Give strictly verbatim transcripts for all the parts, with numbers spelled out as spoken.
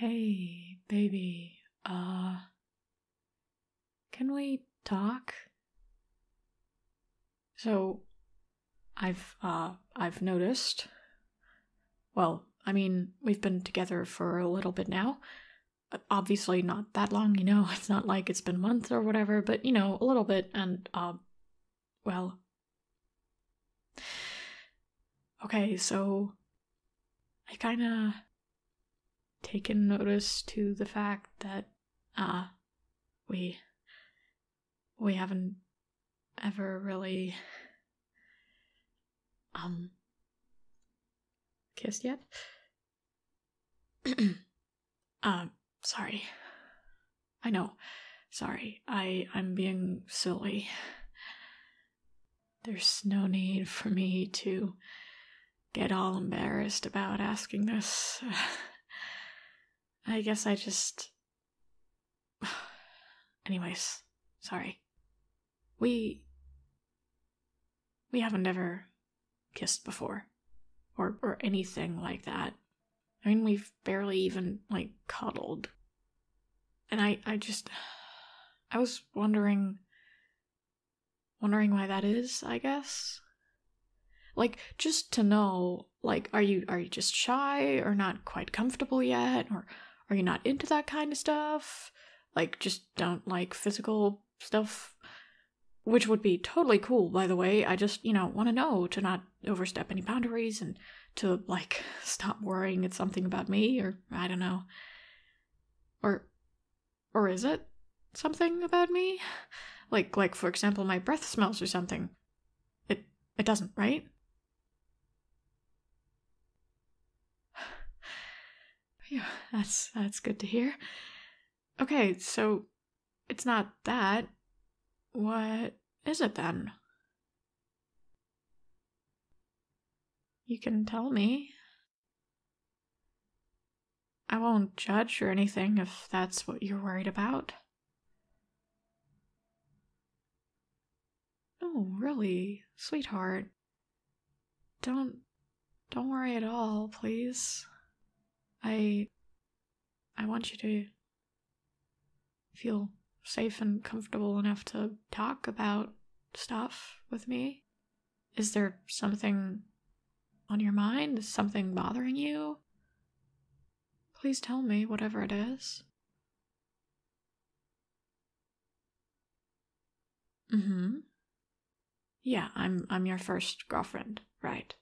Hey, baby, uh, can we talk? So, I've, uh, I've noticed, well, I mean, we've been together for a little bit now. Obviously not that long, you know, it's not like it's been months or whatever, but, you know, a little bit, and, uh, well. Okay, so, I kinda taken notice to the fact that, uh, we, we haven't ever really, um, kissed yet. um, sorry. I know. Sorry. I, I'm being silly. There's no need for me to get all embarrassed about asking this. I guess I just... Anyways, sorry. We... We haven't ever kissed before. Or, or anything like that. I mean, we've barely even, like, cuddled. And I, I just... I was wondering... Wondering why that is, I guess? Like, just to know, like, are you, are you just shy or not quite comfortable yet? Or... Are you not into that kind of stuff? Like, just don't like physical stuff? Which would be totally cool, by the way. I just, you know, want to know to not overstep any boundaries and to, like, stop worrying it's something about me or, I don't know. Or, or is it something about me? Like, like, for example, my breath smells or something. It, it doesn't, right? Yeah, that's, that's good to hear. Okay, so it's not that. What is it then? You can tell me. I won't judge or anything if that's what you're worried about. Oh, really, sweetheart. Don't, don't worry at all, please. I, I want you to feel safe and comfortable enough to talk about stuff with me. Is there something on your mind? Is something bothering you? Please tell me whatever it is. Mm-hmm. Yeah, I'm, I'm your first girlfriend, right?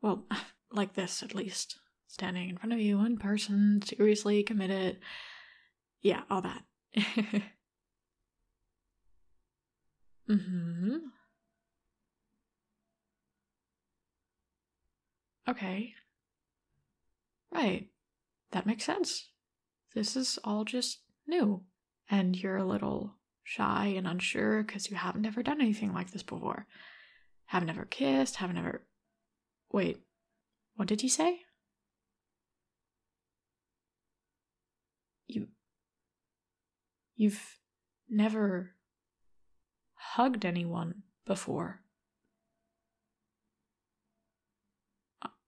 Well, like this at least. Standing in front of you in person, seriously committed. Yeah, all that. mm-hmm. Okay. Right. That makes sense. This is all just new. And you're a little shy and unsure because you haven't ever done anything like this before. Haven't ever kissed, haven't ever... Wait, what did you say? You, you've never hugged anyone before.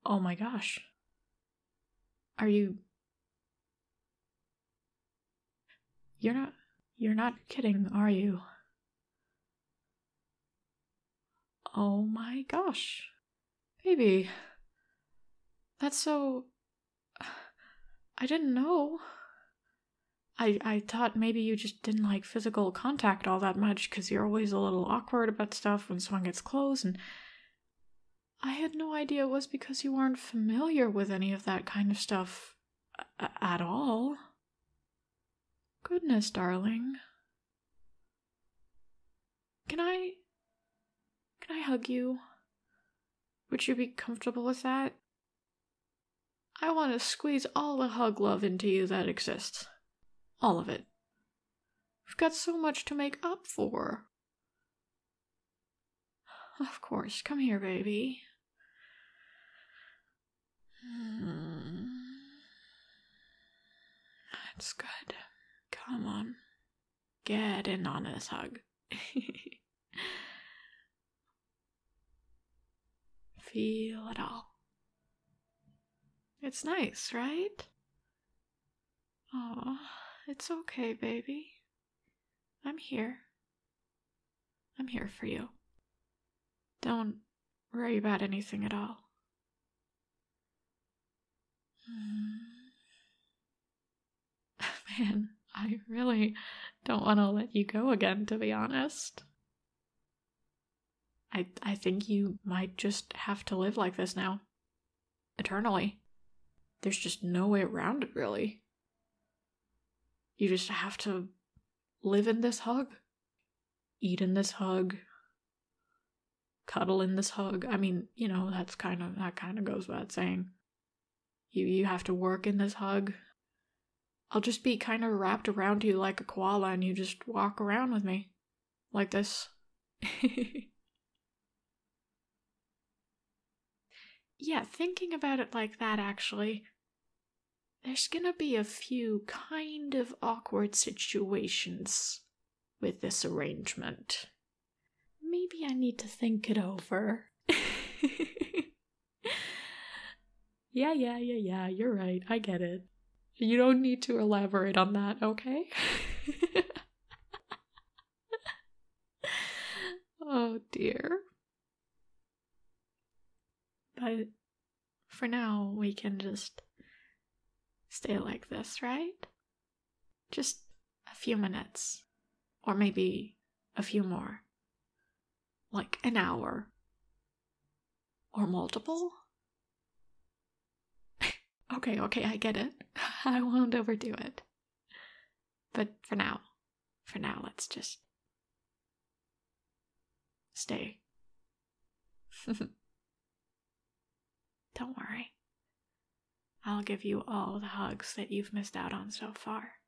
Oh my gosh. Are you... You're not, you're not kidding, are you? Oh my gosh. Baby. That's so... I didn't know. I, I thought maybe you just didn't like physical contact all that much because you're always a little awkward about stuff when someone gets close, and I had no idea it was because you weren't familiar with any of that kind of stuff a- at all. Goodness, darling. Can I... Can I hug you? Would you be comfortable with that? I want to squeeze all the hug love into you that exists. All of it. We've got so much to make up for. Of course. Come here, baby. That's good. Come on. Get in on this hug. Feel it all. It's nice, right? Aw, it's okay, baby. I'm here. I'm here for you. Don't worry about anything at all. Man, I really don't want to let you go again, to be honest. I, I think you might just have to live like this now. Eternally. There's just no way around it, really. You just have to live in this hug. Eat in this hug. Cuddle in this hug. I mean, you know, that's kind of, that kind of goes without saying. You, you have to work in this hug. I'll just be kind of wrapped around you like a koala and you just walk around with me. Like this. Yeah, thinking about it like that, actually, there's gonna be a few kind of awkward situations with this arrangement. Maybe I need to think it over. Yeah, yeah, yeah, yeah, you're right, I get it. You don't need to elaborate on that, okay? Oh dear. But for now, we can just stay like this, right? Just a few minutes. Or maybe a few more. Like an hour. Or multiple? Okay, okay, I get it. I won't overdo it. But for now, for now, let's just stay. Don't worry. I'll give you all the hugs that you've missed out on so far.